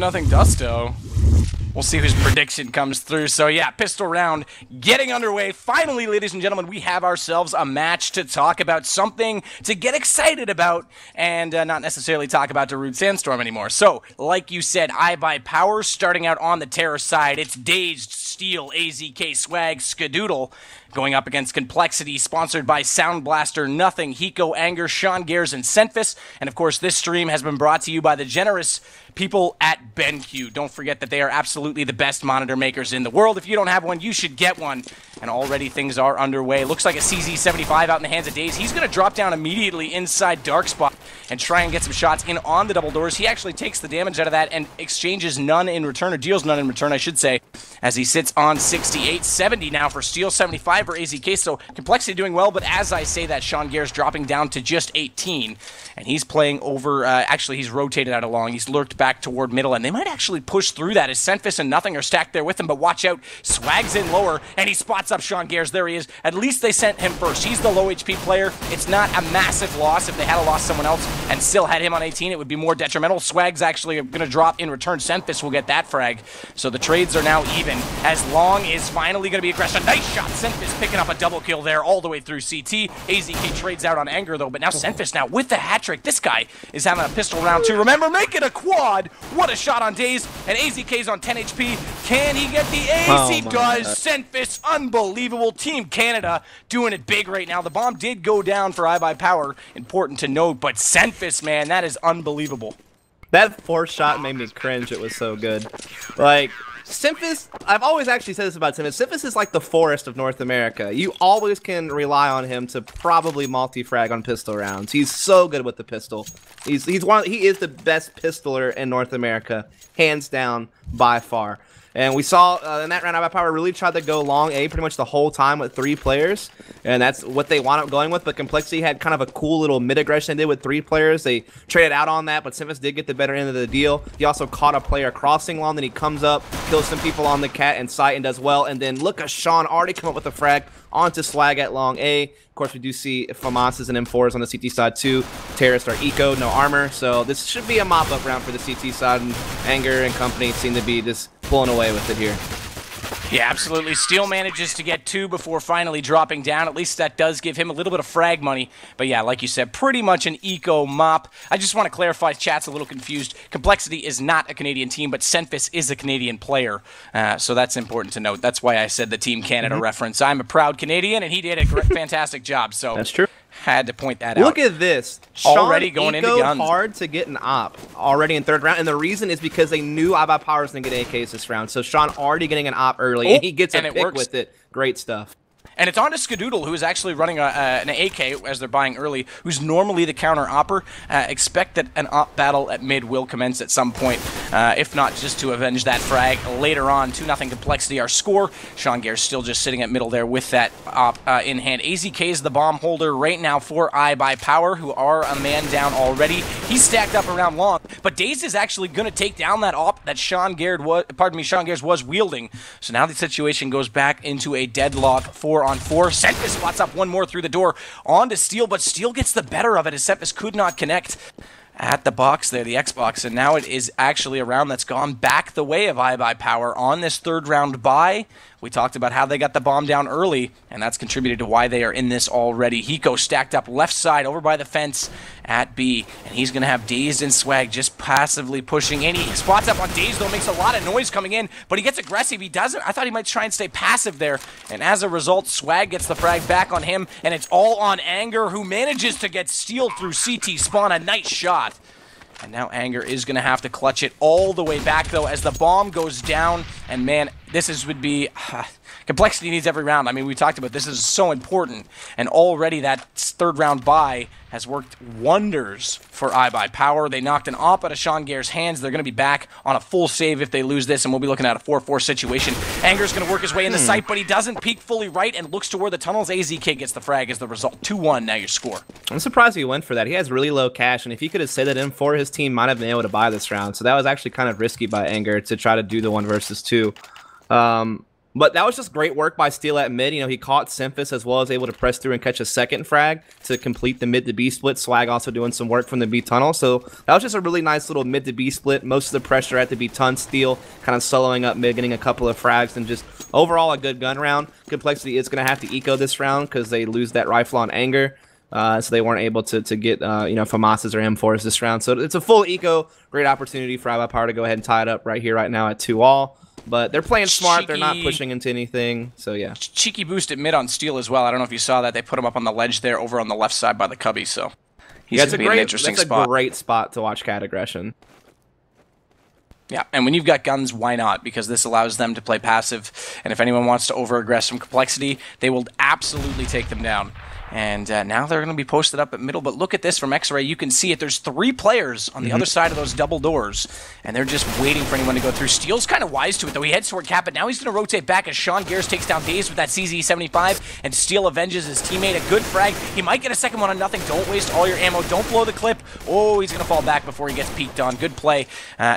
1-0 Dust 2. We'll see whose prediction comes through. So yeah, pistol round getting underway. Finally, ladies and gentlemen, we have ourselves a match to talk about, something to get excited about, and not necessarily talk about Darude Sandstorm anymore. So, like you said, iBuyPower starting out on the terror side. It's Dazed, Steel, AZK, Swag, Skadoodle going up against Complexity, sponsored by Sound Blaster, Nothing, Hiko, Anger, Sean Gares, and Semphis. And of course, this stream has been brought to you by the generous people at BenQ. Don't forget that they are absolutely the best monitor makers in the world. If you don't have one, you should get one. And already things are underway. Looks like a CZ-75 out in the hands of Dazed. He's going to drop down immediately inside Dark Spot and try and get some shots in on the double doors. He actually takes the damage out of that and exchanges none in return, or deals none in return, I should say, as he sits on 68. 70 now for Steel, 75 for AZK, so Complexity doing well, but as I say that, Sean Gares dropping down to just 18, and he's playing over, actually he's rotated out along, he's lurked back toward middle, and they might actually push through that as Semphis and Nothing are stacked there with him, but watch out, Swag's in lower, and he spots up Sean Gares, there he is, at least they sent him first, he's the low HP player, it's not a massive loss. If they had lost someone else and still had him on 18, it would be more detrimental. Swag's actually going to drop in return, Semphis will get that frag, so the trades are now even, as Long is finally going to be aggressive, nice shot, Semphis picking up a double kill there all the way through CT. AZK trades out on Anger though, but now Semphis now with the hat trick. This guy is having a pistol round too. Remember, make it a quad. What a shot on Dazed, and AZK's on 10 HP. Can he get the ace? Oh, he does. Semphis, unbelievable. Team Canada doing it big right now. The bomb did go down for iBuyPower. Important to note, but Semphis, man, that is unbelievable. That fourth shot made me cringe. It was so good. Like, Semphis, I've always actually said this about Semphis. Semphis is like the Forest of North America. You always can rely on him to probably multi-frag on pistol rounds. He's so good with the pistol. He is the best pistoler in North America, hands down, by far. And we saw in that round, iBuyPower really tried to go long A pretty much the whole time with three players. And that's what they wound up going with. But Complexity had kind of a cool little mid-aggression they did with three players. They traded out on that, but Semphis did get the better end of the deal. He also caught a player crossing long. Then he comes up, kills some people on the cat and sight and does well. And then look at Sean already come up with a frag onto Swag at long A. Of course, we do see FAMAS and M4s on the CT side too. Terrorists are eco, no armor. So this should be a mop-up round for the CT side. And Anger and company seem to be just pulling away with it here. Yeah, absolutely. Steel manages to get two before finally dropping down. At least that does give him a little bit of frag money. But yeah, like you said, pretty much an eco mop. I just want to clarify, chat's a little confused. Complexity is not a Canadian team, but Semphis is a Canadian player. So that's important to note. That's why I said the Team Canada reference. I'm a proud Canadian, and he did a fantastic job. So that's true. Had to point that out. Look at this. Sean already going into guns. Hard to get an op already in third round, and the reason is because they knew iBuyPower was going to get AKs this round. So Sean already getting an op early, and he gets a pick with it. Great stuff. And it's on to Skadoodle, who is actually running an AK as they're buying early, who's normally the counter-opper. Expect that an op battle at mid will commence at some point, if not just to avenge that frag later on. 2-0 Complexity, our score. Sean Gares still just sitting at middle there with that op in hand. AZK is the bomb holder right now for iBuyPower, who are a man down already. He's stacked up around long, but Dazed is actually going to take down that op that Sean Gares was wielding. So now the situation goes back into a deadlock for on four. Semphis spots up one more through the door onto Steel, but Steel gets the better of it as Semphis could not connect at the box there, the Xbox, and now it is actually a round that's gone back the way of iBuyPower on this third round bye. We talked about how they got the bomb down early, and that's contributed to why they are in this already. Hiko stacked up left side over by the fence at B, and he's going to have Dazed and Swag just passively pushing in. He spots up on Dazed, though, makes a lot of noise coming in, but he gets aggressive. He doesn't. I thought he might try and stay passive there, and as a result, Swag gets the frag back on him, and it's all on Anger, who manages to get Steel through CT spawn. A nice shot. And now Anger is going to have to clutch it all the way back, though, as the bomb goes down. And, man, would be... Complexity needs every round. I mean, we talked about this is so important. And already that third round bye has worked wonders for iBuyPower. They knocked an op out of Sean Gares' hands. They're going to be back on a full save if they lose this, and we'll be looking at a 4-4 situation. Anger's going to work his way in the site, but he doesn't peek fully right and looks toward the tunnels. AZK gets the frag as the result. 2-1, now your score. I'm surprised he went for that. He has really low cash, and if he could have said that M4, his team might have been able to buy this round. So that was actually kind of risky by Anger to try to do the 1v2. But that was just great work by Steel at mid. You know, he caught Semphis as well as able to press through and catch a second frag to complete the mid to B split. Swag also doing some work from the B tunnel. So that was just a really nice little mid to B split. Most of the pressure at the B ton. Steel kind of soloing up mid, getting a couple of frags, and just overall a good gun round. Complexity is going to have to eco this round because they lose that rifle on Anger. So they weren't able to get, you know, FAMAS's or M4s this round. So it's a full eco. Great opportunity for iBuyPower to go ahead and tie it up right here, right now at 2-all. But they're playing smart. Cheeky. They're not pushing into anything. So, yeah. Cheeky boost at mid on Steel as well. I don't know if you saw that. They put him up on the ledge there over on the left side by the cubby. So he's going to be an interesting spot. That's a great spot to watch cat aggression. Yeah, and when you've got guns, why not? Because this allows them to play passive. And if anyone wants to over-aggress from Complexity, they will absolutely take them down. And now they're going to be posted up at middle. But look at this from X-Ray. You can see it. There's three players on the other side of those double doors. And they're just waiting for anyone to go through. Steel's kind of wise to it, though. He heads toward Cap, but now he's going to rotate back as Sean Gares takes down Dazed with that CZ-75. And Steel avenges his teammate. A good frag. He might get a second one on nothing. Don't waste all your ammo. Don't blow the clip. Oh, he's going to fall back before he gets peeked on. Good play.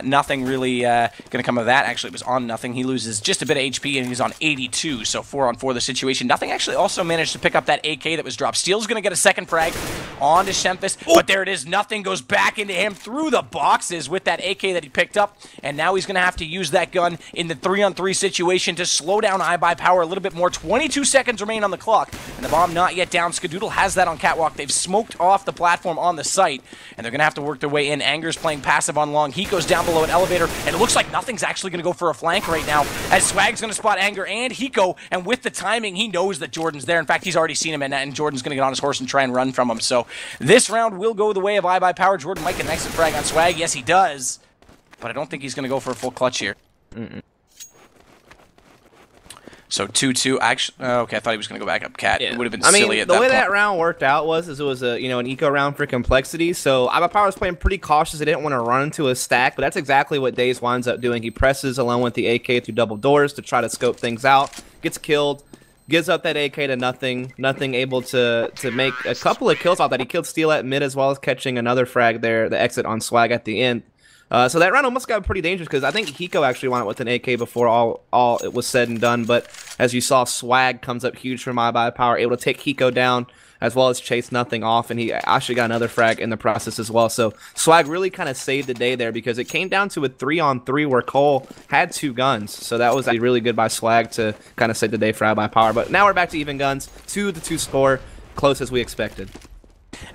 Nothing really going to come of that. Actually, it was on nothing. He loses just a bit of HP, and he's on 82. So 4-on-4 the situation. Nothing actually also managed to pick up that AK that was dropped. Steel's going to get a second frag onto Semphis, but there it is. Nothing goes back into him through the boxes with that AK that he picked up, and now he's going to have to use that gun in the 3-on-3 situation to slow down iBuyPower a little bit more. 22 seconds remain on the clock, and the bomb not yet down. Skadoodle has that on catwalk. They've smoked off the platform on the site, and they're going to have to work their way in. Anger's playing passive on long. He goes down below an elevator, and it looks like nothing's actually going to go for a flank right now, as Swag's going to spot Anger and Hiko, and with the timing, he knows that Jordan's there. In fact, he's already seen him, and Jordan's going to get on his horse and try and run from him. So this round will go the way of iBuyPower. Jordan might get an exit frag on Swag. Yes, he does. But I don't think he's going to go for a full clutch here. So 2-2. Actually, okay, I thought he was going to go back up cat. Yeah. It would have been silly at that point. I mean, the way that round worked out was it was a an eco round for Complexity. So iBuyPower was playing pretty cautious. They didn't want to run into a stack, but that's exactly what Dazed winds up doing. He presses along with the AK through double doors to try to scope things out. Gets killed. Gives up that AK to nothing, able to make a couple of kills off that. He killed Steel at mid as well as catching another frag there, the exit on Swag at the end. So that round almost got pretty dangerous because I think Hiko actually won it with an AK before all it was said and done. But as you saw, Swag comes up huge from iBuyPower, able to take Hiko down as well as chase nothing off, and he actually got another frag in the process as well. So Swag really kind of saved the day there because it came down to a 3-on-3 where Cole had two guns. So that was really good by Swag to kind of save the day for iBuyPower. But now we're back to even guns, 2-2 score, close as we expected.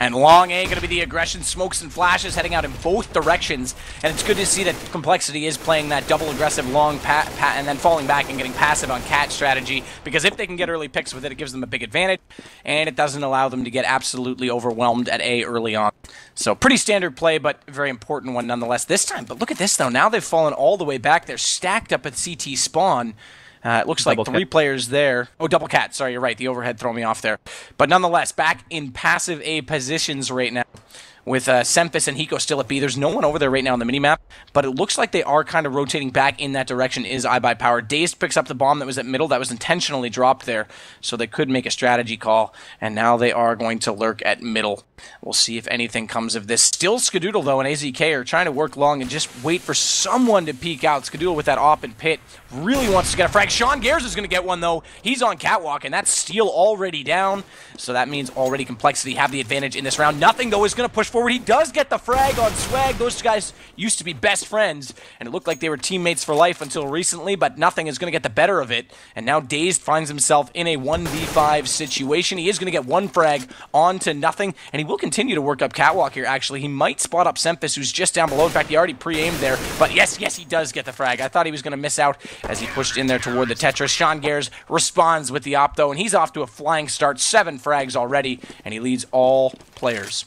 And Long A going to be the aggression, smokes and flashes heading out in both directions. And it's good to see that Complexity is playing that double aggressive long and then falling back and getting passive on cat strategy. Because if they can get early picks with it, it gives them a big advantage. And it doesn't allow them to get absolutely overwhelmed at A early on. So pretty standard play, but very important one nonetheless this time. But look at this though, now they've fallen all the way back. They're stacked up at CT spawn. It looks like three players there. Oh, double cat. Sorry, you're right. The overhead threw me off there. But nonetheless, back in passive A positions right now with Semphis and Hiko still at B. There's no one over there right now on the minimap, but it looks like they are kind of rotating back in that direction is iBuyPower. Dazed picks up the bomb that was at middle. That was intentionally dropped there, so they could make a strategy call, and now they are going to lurk at middle. We'll see if anything comes of this. Still Skadoodle, though, and AZK are trying to work long and just wait for someone to peek out. Skadoodle with that op and pit really wants to get a frag. Sean Gares is going to get one, though. He's on catwalk, and that's Steel already down, so that means already Complexity have the advantage in this round. Nothing, though, is going to push forward. He does get the frag on Swag. Those guys used to be best friends, and it looked like they were teammates for life until recently, but nothing is going to get the better of it, and now Dazed finds himself in a 1v5 situation. He is going to get one frag onto nothing, and he will continue to work up catwalk here, actually. He might spot up Semphis, who's just down below. In fact, he already pre-aimed there, but yes, he does get the frag. I thought he was going to miss out as he pushed in there toward the Tetris. Sean Gares responds with the op, though, and he's off to a flying start. 7 frags already, and he leads all players.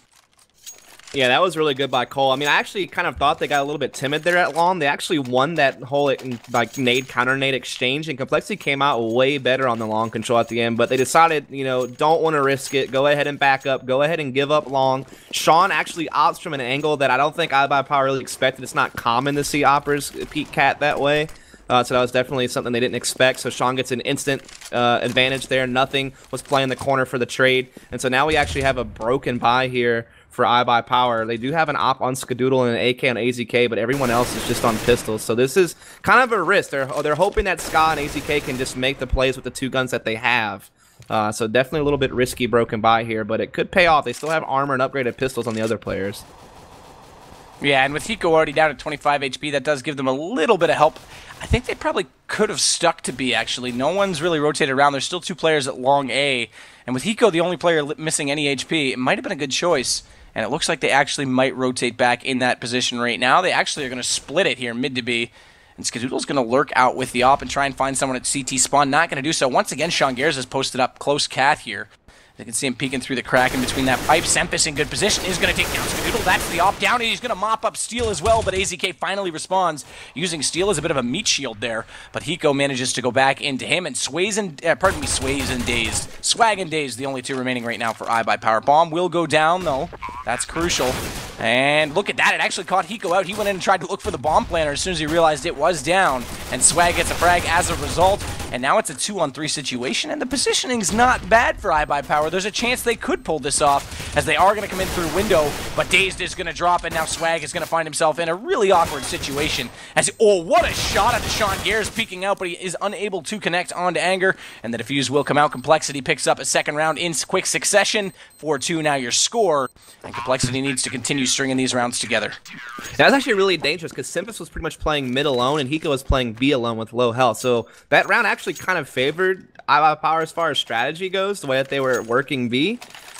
Yeah, that was really good by Cole. I mean, I actually kind of thought they got a little bit timid there at long. They actually won that whole like nade, counter nade exchange, and Complexity came out way better on the long control at the end. But they decided, you know, don't want to risk it. Go ahead and back up. Go ahead and give up long. Sean actually opts from an angle that I don't think iBuyPower really expected. It's not common to see oppers peek cat that way. So that was definitely something they didn't expect. So Sean gets an instant advantage there. Nothing was playing the corner for the trade. And so now we actually have a broken buy here for iBuyPower. They do have an op on Skadoodle and an AK and AZK, but everyone else is just on pistols. So this is kind of a risk. They're hoping that Ska and AZK can just make the plays with the two guns that they have. So definitely a little bit risky broken by here, but it could pay off. They still have armor and upgraded pistols on the other players. Yeah, and with Hiko already down at 25 HP, that does give them a little bit of help. I think they probably could have stuck to B, actually. No one's really rotated around. There's still two players at long A. And with Hiko, the only player missing any HP, it might have been a good choice. And it looks like they actually might rotate back in that position right now. They actually are going to split it here mid to B. And Skadoodle's going to lurk out with the op and try and find someone at CT spawn. Not going to do so. Once again, Sean Gares has posted up close cat here. You can see him peeking through the crack in between that pipe. Semphis in good position is going to take down Skadoodle. That's the op down. He's going to mop up Steel as well, but AZK finally responds using Steel as a bit of a meat shield there. But Hiko manages to go back into him, and Swag and Dazed, the only two remaining right now for iBuyPower. Bomb will go down, though. That's crucial. And look at that. It actually caught Hiko out. He went in and tried to look for the bomb planter as soon as he realized it was down. And Swag gets a frag as a result. And now it's a 2-on-3 situation, and the positioning's not bad for iBuyPower. There's a chance they could pull this off, as they are going to come in through window, but Dazed is going to drop, and now Swag is going to find himself in a really awkward situation. Oh, what a shot at Sean Gares peeking out, but he is unable to connect onto Anger, and the defuse will come out. Complexity picks up a second round in quick succession. 4-2 now your score, and Complexity needs to continue stringing these rounds together. That's actually really dangerous, because Semphis was pretty much playing mid alone, and Hiko was playing B alone with low health, so that round actually kind of favored iBuyPower as far as strategy goes, the way that they were working B.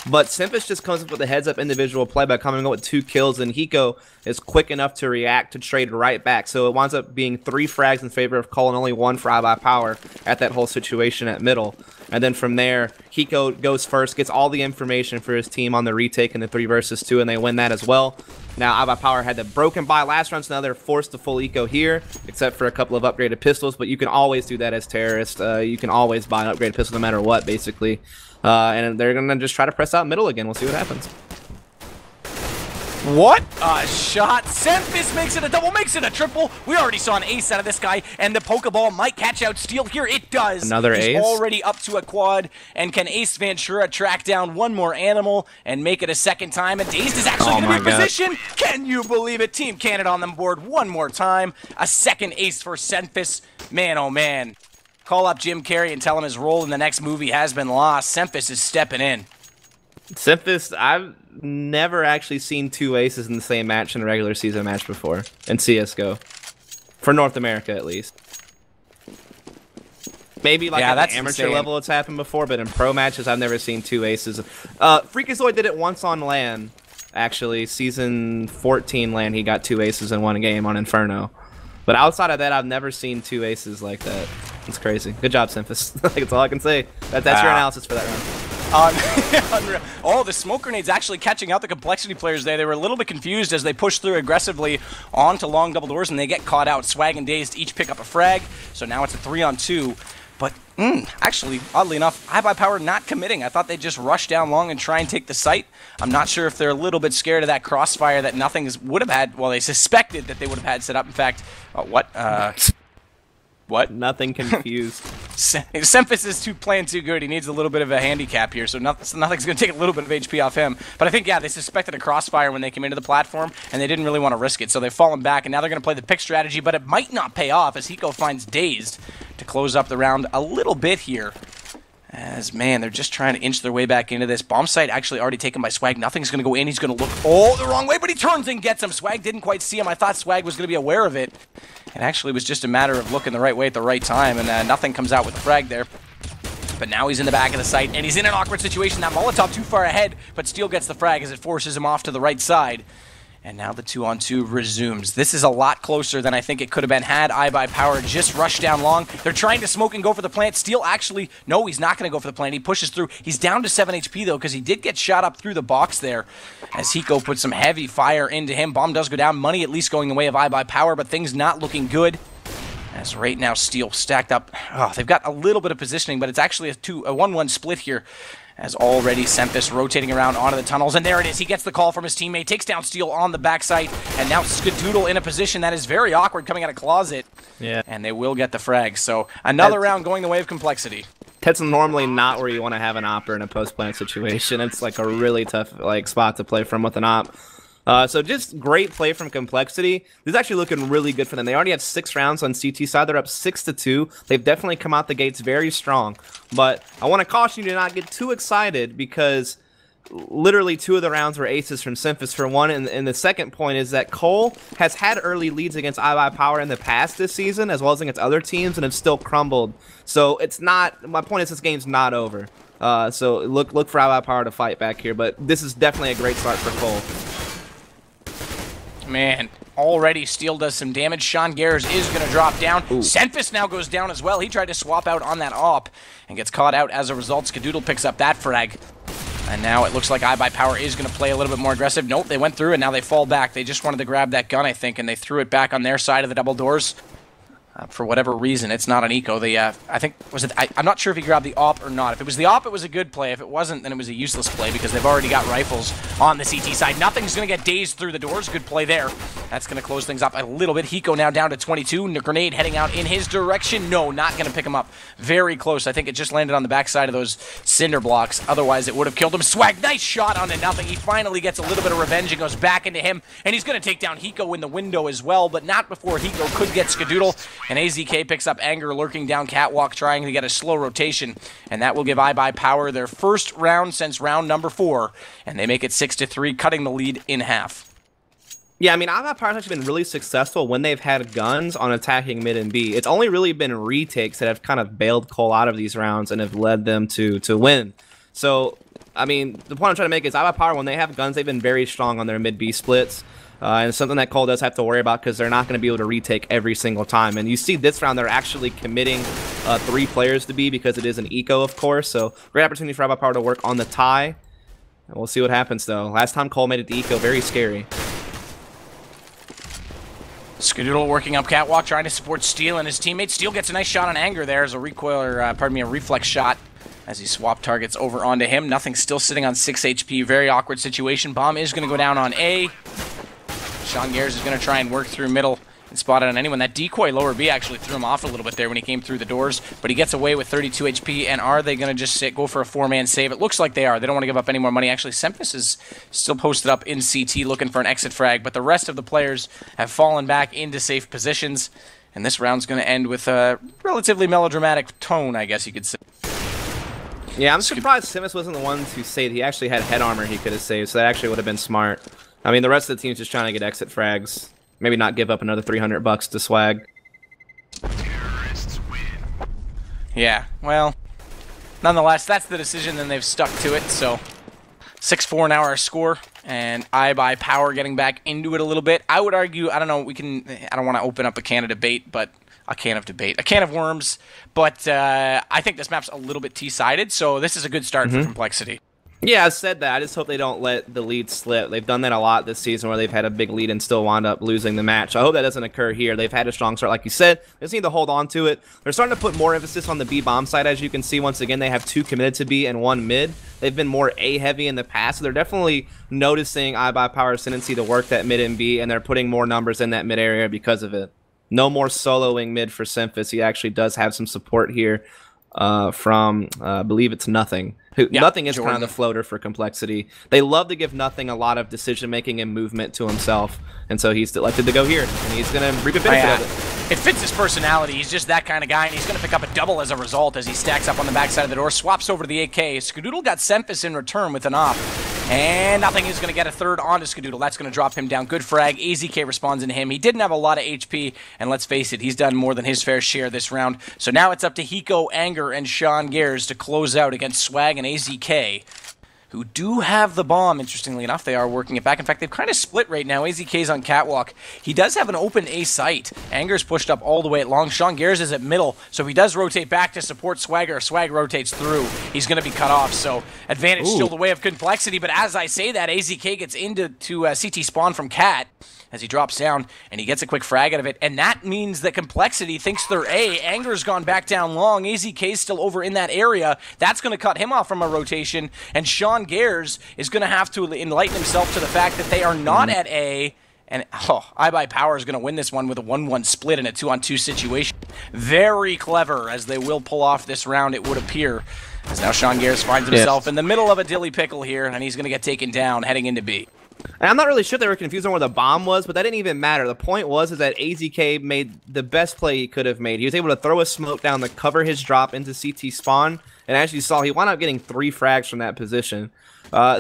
But Semphis just comes up with a heads-up individual play by coming up with 2 kills, and Hiko is quick enough to react to trade right back. So it winds up being 3 frags in favor of Cole and only 1 for iBuyPower at that whole situation at middle. And then from there, Hiko goes first, gets all the information for his team on the retake in the 3 versus 2, and they win that as well. Now, iBuyPower had the broken buy last round, so now they're forced to full eco here, except for a couple of upgraded pistols, but you can always do that as terrorists. You can always buy an upgraded pistol no matter what, basically. And they're going to just try to press out middle again. We'll see what happens. What a shot. Semphis makes it a double, makes it a triple. We already saw an ace out of this guy, and the Pokeball might catch out Steel here. It does. Another ace. He's already up to a quad, and can Ace Ventura track down one more animal and make it a second time? And Dazed is actually going to be in position. Can you believe it? Team Canada on the board one more time. A second ace for Semphis. Man, oh man. Call up Jim Carrey and tell him his role in the next movie has been lost. Semphis is stepping in. Semphis, I've never actually seen 2 aces in the same match in a regular season match before in CSGO, for North America at least. Maybe like at the amateur level it's happened before, but in pro matches I've never seen 2 aces. Freakazoid did it once on LAN, actually. Season 14 LAN, he got 2 aces in one game on Inferno. But outside of that, I've never seen 2 aces like that. It's crazy. Good job, Semphis. That's all I can say. That's your analysis for that round. Oh, the smoke grenade's actually catching out the Complexity players there. They were a little bit confused as they pushed through aggressively onto long double doors, and they get caught out. Swag and Dazed each pick up a frag, so now it's a 3-on-2. But actually, oddly enough, iBuyPower not committing. I thought they'd just rush down long and try and take the site. I'm not sure if they're a little bit scared of that crossfire that Nothing would have had. Well, they suspected that they would have had set up. In fact, what? Nothing confused. Semphis is playing too good. He needs a little bit of a handicap here, so Nothing's going to take a little bit of HP off him. But I think, yeah, they suspected a crossfire when they came into the platform, and they didn't really want to risk it, so they've fallen back, and now they're going to play the pick strategy, but it might not pay off as Hiko finds Dazed to close up the round a little bit here. As, man, they're just trying to inch their way back into this. Bomb site actually already taken by Swag. Nothing's going to go in. He's going to look all the wrong way, but he turns and gets him. Swag didn't quite see him. I thought Swag was going to be aware of it. And actually, it was just a matter of looking the right way at the right time, and Nothing comes out with a frag there. But now he's in the back of the site, and he's in an awkward situation. That Molotov too far ahead, but Steel gets the frag as it forces him off to the right side. And now the 2-on-2 resumes. This is a lot closer than I think it could have been had iBuyPower just rushed down long. They're trying to smoke and go for the plant. Steel actually, no, he's not going to go for the plant. He pushes through. He's down to 7 HP, though, because he did get shot up through the box there as Hiko put some heavy fire into him. Bomb does go down. Money at least going the way of iBuyPower, but things not looking good. As right now, Steel stacked up. Oh, they've got a little bit of positioning, but it's actually a 1-1 split here. As already Semphis rotating around onto the tunnels, and there it is. He gets the call from his teammate, takes down Steel on the backside, and now Skadoodle in a position that is very awkward coming out of closet. Yeah. And they will get the frag. So another round going the way of Complexity. That's normally not where you want to have an opper in a post-plant situation. It's like a really tough like spot to play from with an op. So just great play from Complexity. This is actually looking really good for them. They already have 6 rounds on CT side. They're up 6-2. They've definitely come out the gates very strong. But I want to caution you to not get too excited because literally 2 of the rounds were aces from Semphis for one. And the second point is that Cole has had early leads against iBuyPower in the past this season as well as against other teams and have still crumbled. So it's not, my point is this game's not over. So look for iBuyPower to fight back here. But this is definitely a great start for Cole. Man, already Steel does some damage. Sean Gares is going to drop down. Ooh. Semphis now goes down as well. He tried to swap out on that AWP and gets caught out as a result. Skadoodle picks up that frag. And now it looks like iBuyPower is going to play a little bit more aggressive. Nope, they went through and now they fall back. They just wanted to grab that gun, I think, and they threw it back on their side of the double doors. For whatever reason, it's not an eco. They, I think, was it? I'm not sure if he grabbed the AWP or not. If it was the AWP, it was a good play. If it wasn't, then it was a useless play because they've already got rifles on the CT side. Nothing's going to get Dazed through the doors. Good play there. That's going to close things up a little bit. Hiko now down to 22. Grenade heading out in his direction. No, not going to pick him up. Very close. I think it just landed on the backside of those cinder blocks. Otherwise, it would have killed him. Swag, nice shot onto nothing. He finally gets a little bit of revenge and goes back into him. And he's going to take down Hiko in the window as well, but not before Hiko could get Skadoodle. And AZK picks up Anger lurking down catwalk, trying to get a slow rotation. And that will give iBuyPower their first round since round number 4. And they make it 6-3, cutting the lead in half. Yeah, I mean, iBuyPower's actually been really successful when they've had guns on attacking mid and B. It's only really been retakes that have kind of bailed Cole out of these rounds and have led them to win. So, I mean, the point I'm trying to make is iBuyPower, when they have guns, they've been very strong on their mid-B splits. And it's something that Cole does have to worry about because they're not going to be able to retake every single time. And you see this round, they're actually committing 3 players to B because it is an eco, of course. So great opportunity for iBuyPower to work on the tie. And we'll see what happens, though. Last time Cole made it to eco, very scary. Skadoodle working up catwalk, trying to support Steel and his teammates. Steel gets a nice shot on Anger there as a recoil, or a reflex shot as he swapped targets over onto him. Nothing, still sitting on 6 HP. Very awkward situation. Bomb is going to go down on A. Sean Gares is going to try and work through middle and spot it on anyone. That decoy lower B actually threw him off a little bit there when he came through the doors, but he gets away with 32 HP, and are they going to just go for a 4-man save? It looks like they are. They don't want to give up any more money. Actually, Semphis is still posted up in CT looking for an exit frag, but the rest of the players have fallen back into safe positions, and this round's going to end with a relatively melodramatic tone, I guess you could say. Yeah, I'm surprised Semphis wasn't the one to say he actually had head armor he could have saved, so that actually would have been smart. I mean, the rest of the team's just trying to get exit frags. Maybe not give up another $300 to Swag. Terrorists win. Yeah, well, nonetheless, that's the decision, and they've stuck to it. So 6-4 now our score, and iBuyPower getting back into it a little bit. I would argue, I don't know, I don't want to open up a can of debate, but a can of worms. But I think this map's a little bit T-sided, so this is a good start for Complexity. Yeah, I said that. I just hope they don't let the lead slip. They've done that a lot this season where they've had a big lead and still wound up losing the match. I hope that doesn't occur here. They've had a strong start, like you said. They just need to hold on to it. They're starting to put more emphasis on the B bomb side, as you can see. Once again, they have 2 committed to B and 1 mid. They've been more A-heavy in the past, so they're definitely noticing iBuyPower's tendency to work that mid and B, and they're putting more numbers in that mid area because of it. No more soloing mid for Semphis. He actually does have some support here from, I believe it's Nothing. Nothing is Jordan. Kind of the floater for Complexity. They love to give Nothing a lot of decision-making and movement to himself, and so he's elected to go here, and he's going to reap a benefit of it. It fits his personality. He's just that kind of guy, and he's going to pick up a double as a result as he stacks up on the backside of the door, swaps over to the AK. Skadoodle got Semphis in return with an op, and Nothing is going to get a third onto Skadoodle. That's going to drop him down. Good frag. AZK responds into him. He didn't have a lot of HP, and let's face it, he's done more than his fair share this round. So now it's up to Hiko, Anger, and Sean Gares to close out against Swag and AZK, who do have the bomb. Interestingly enough, they are working it back. In fact, they've kind of split right now. AZK's on catwalk. He does have an open A site. Anger's pushed up all the way at long. Sean Gares is at middle, so if he does rotate back to support Swagger, Swag rotates through, he's going to be cut off. So advantage still the way of Complexity, but as I say that, AZK gets into CT spawn from Cat as he drops down, and he gets a quick frag out of it, and that means that Complexity thinks they're A. Anger's gone back down long. AZK's still over in that area. That's going to cut him off from a rotation, and Sean Gares is going to have to enlighten himself to the fact that they are not at A, And oh, iBuyPower is going to win this one with a 1-1 split in a 2-on-2 situation. Very clever, as they will pull off this round, it would appear. As now Sean Gares finds himself in the middle of a dilly pickle here, and he's going to get taken down heading into B. And I'm not really sure they were confused on where the bomb was, but that didn't even matter. The point was is that AZK made the best play he could have made. He was able to throw a smoke down to cover his drop into CT spawn, and as you saw, he wound up getting 3 frags from that position.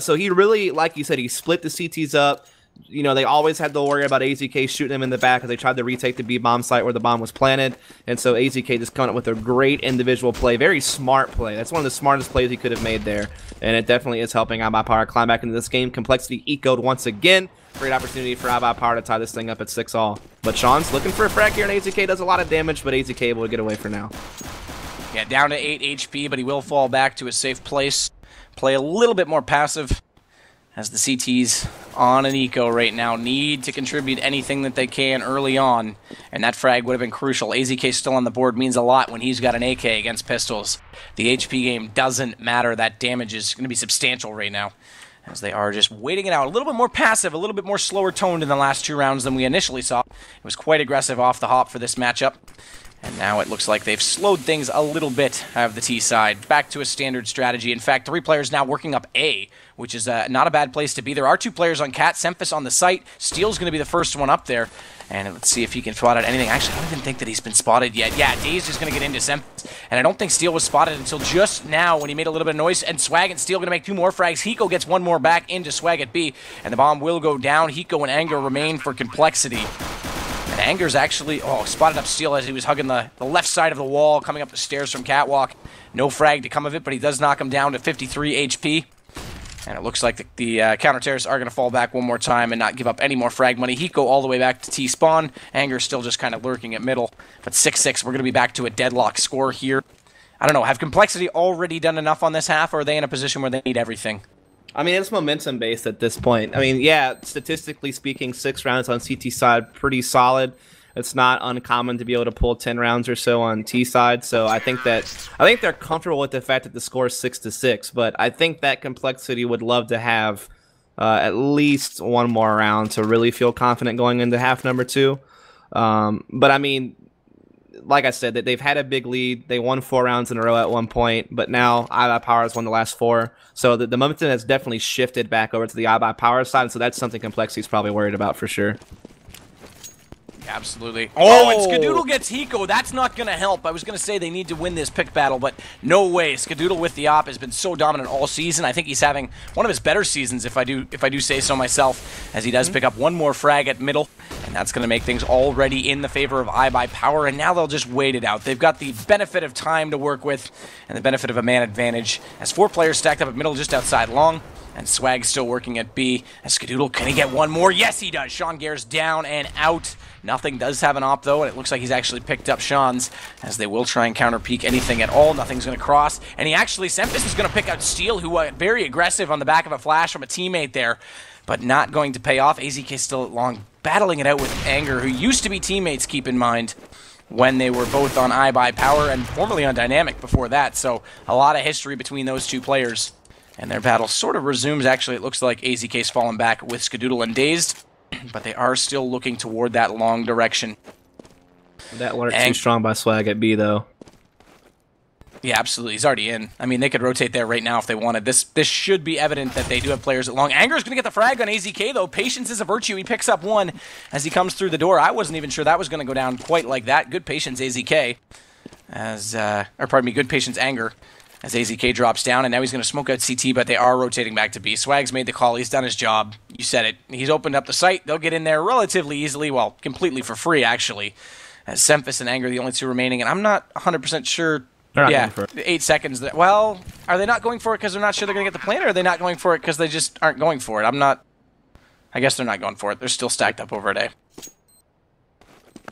So he really, like you said, he split the CTs up. You know, they always had to worry about AZK shooting them in the back as they tried to retake the B-bomb site where the bomb was planted. And so AZK just coming up with a great individual play, very smart play. That's one of the smartest plays he could have made there. And it definitely is helping iBuyPower climb back into this game. Complexity ecoed once again. Great opportunity for iBuyPower to tie this thing up at 6-all. But Sean's looking for a frag here, and AZK does a lot of damage, but AZK able to get away for now. Yeah, down to 8 HP, but he will fall back to a safe place. Play a little bit more passive, as the CTs on an eco right now need to contribute anything that they can early on, and that frag would have been crucial. AZK still on the board means a lot when he's got an AK against pistols. The HP game doesn't matter. That damage is going to be substantial right now, as they are just waiting it out. A little bit more passive, a little bit more slower toned in the last 2 rounds than we initially saw. It was quite aggressive off the hop for this matchup, and now it looks like they've slowed things a little bit out of the T side. Back to a standard strategy. In fact, 3 players now working up A, which is not a bad place to be. There are 2 players on Cat. Semphis on the site. Steel's going to be the first one up there. And let's see if he can spot out anything. Actually, I don't even think that he's been spotted yet. Yeah, Dazed is going to get into Semphis. And I don't think Steel was spotted until just now when he made a little bit of noise. And Swag and Steel going to make 2 more frags. Hiko gets 1 more back into Swag at B. And the bomb will go down. Hiko and Anger remain for Complexity. And Anger's actually, spotted up Steel as he was hugging the left side of the wall, coming up the stairs from Catwalk. No frag to come of it, but he does knock him down to 53 HP. And it looks like the counter-terrorists are going to fall back one more time and not give up any more frag money. Hiko all the way back to T-spawn. Anger still just kind of lurking at middle. But 6-6, we're going to be back to a deadlock score here. I don't know, have Complexity already done enough on this half, or are they in a position where they need everything? I mean, it's momentum-based at this point. I mean, yeah, statistically speaking, 6 rounds on CT side, pretty solid. It's not uncommon to be able to pull 10 rounds or so on T side, so I think they're comfortable with the fact that the score is 6-6. But I think that Complexity would love to have at least 1 more round to really feel confident going into half number 2. But I mean, like I said, that they've had a big lead. They won 4 rounds in a row at one point, but now iBuyPower has won the last 4. So the momentum has definitely shifted back over to the iBuyPower side. So that's something Complexity's probably worried about for sure. Absolutely. Oh, and Skadoodle gets Hiko. That's not going to help. I was going to say they need to win this pick battle, but no way. Skadoodle with the op has been so dominant all season. I think he's having one of his better seasons, if I do say so myself, as he does pick up 1 more frag at middle, and that's going to make things already in the favor of iBuyPower, and now they'll just wait it out. They've got the benefit of time to work with and the benefit of a man advantage, as 4 players stacked up at middle just outside long. And Swag still working at B. And Skadoodle, can he get 1 more? Yes, he does. Sean Gares down and out. Nothing does have an op, though, and it looks like he's actually picked up Sean's, as they will try and counter-peek anything at all. Nothing's going to cross. And he actually, Semphis is going to pick out Steel, who was very aggressive on the back of a flash from a teammate there, but not going to pay off. AZK still at long, battling it out with Anger, who used to be teammates, keep in mind, when they were both on iBuyPower and formerly on Dynamic before that. So a lot of history between those 2 players. And their battle sort of resumes. Actually, it looks like AZK's fallen back with Skadoodle and Dazed, but they are still looking toward that long direction. That one too strong by Swag at B, though. Yeah, absolutely. He's already in. I mean, they could rotate there right now if they wanted. This should be evident that they do have players at long. Anger's going to get the frag on AZK, though. Patience is a virtue. He picks up 1 as he comes through the door. I wasn't even sure that was going to go down quite like that. Good patience, AZK. Good patience, Anger. As AZK drops down, and now he's going to smoke out CT, but they are rotating back to B. Swag's made the call. He's done his job. You said it. He's opened up the site. They'll get in there relatively easily. Well, completely for free, actually. As Semphis and Anger, the only 2 remaining, and I'm not 100% sure. Yeah, 8 seconds. Well, are they not going for it because they're not sure they're going to get the plant, or are they not going for it because they just aren't going for it? I guess they're not going for it. They're still stacked up over at A.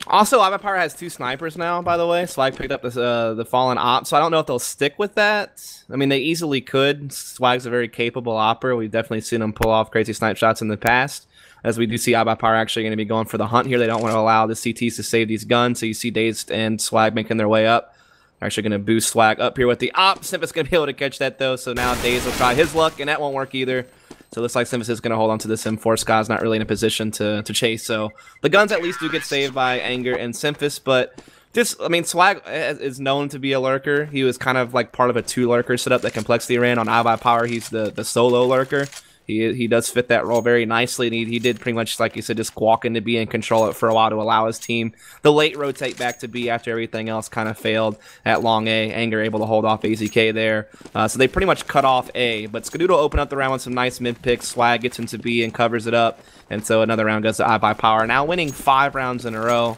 Also, iBuyPower has 2 snipers now, by the way. Swag picked up this, the fallen op, so I don't know if they'll stick with that. I mean, they easily could. Swag's a very capable opper. We've definitely seen him pull off crazy snipe shots in the past. As we do see iBuyPower actually going to be going for the hunt here. They don't want to allow the CTs to save these guns, so you see Dazed and Swag making their way up. They're actually going to boost Swag up here with the op. Semphis going to be able to catch that, though, so now Dazed will try his luck, and that won't work either. So it looks like Semphis is going to hold on to this M4. Ska's not really in a position to chase. So the guns at least do get saved by Anger and Semphis, but just, I mean, Swag is known to be a lurker. He was kind of like part of a two lurker setup that Complexity ran on iBuyPower. He's the solo lurker. He does fit that role very nicely, and he did pretty much, like you said, just walk in to be in control it for a while to allow his team the late rotate back to B after everything else kind of failed at long A. Anger able to hold off AZK there. So they pretty much cut off A, but Skadoodle opened up the round with some nice mid picks. Swag gets into B and covers it up, and so another round goes to iBuyPower. Now winning 5 rounds in a row,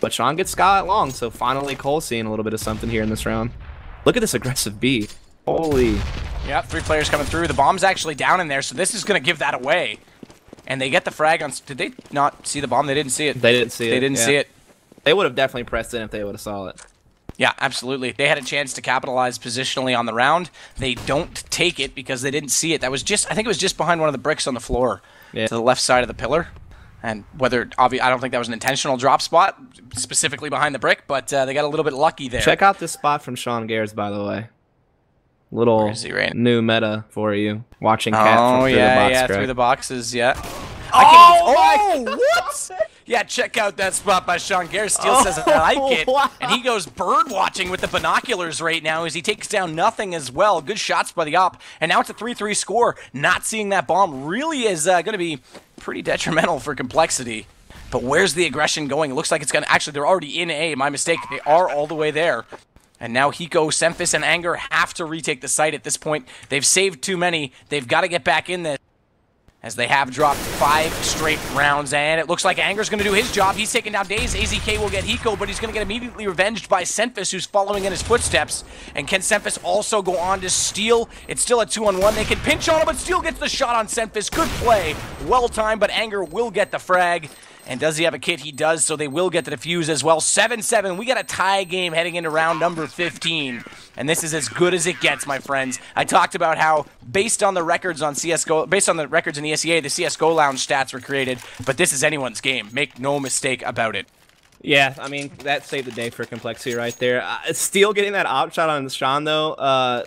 but Sean gets Sky at long, so finally Cole seeing a little bit of something here in this round. Look at this aggressive B. Holy... Yep, 3 players coming through. The bomb's actually down in there, so this is going to give that away. And they get the frag on... Did they not see the bomb? They didn't see it. They didn't see it. They didn't see it. They would have definitely pressed in if they would have saw it. Yeah, absolutely. They had a chance to capitalize positionally on the round. They don't take it because they didn't see it. That was just... I think it was just behind one of the bricks on the floor. Yeah. To the left side of the pillar. And whether... I don't think that was an intentional drop spot, specifically behind the brick, but they got a little bit lucky there. Check out this spot from Sean Gares, by the way. Little right new meta for you. Watching Cat from through the box, through the boxes, what? Yeah, check out that spot by Sean Gares. Steel says I like it, and he goes bird watching with the binoculars right now as he takes down nothing as well. Good shots by the op, and now it's a 3-3 score. Not seeing that bomb really is going to be pretty detrimental for Complexity. But where's the aggression going? It looks like it's going to... Actually, they're already in A. My mistake. They are all the way there. And now Hiko, Semphis, and Anger have to retake the site at this point. They've saved too many. They've got to get back in this, as they have dropped 5 straight rounds. And it looks like Anger's going to do his job. He's taking down Dazed. AZK will get Hiko, but he's going to get immediately revenged by Semphis, who's following in his footsteps. And can Semphis also go on to Steel? It's still a 2-on-1. They can pinch on him, but Steel gets the shot on Semphis. Good play. Well timed, but Anger will get the frag. And does he have a kit? He does, so they will get the defuse as well. 7-7, we got a tie game heading into round number 15. And this is as good as it gets, my friends. I talked about how, based on the records on CSGO, based on the records in ESEA, the CSGO lounge stats were created, but this is anyone's game. Make no mistake about it. Yeah, I mean, that saved the day for Complexity right there. Steel getting that op shot on Sean, though.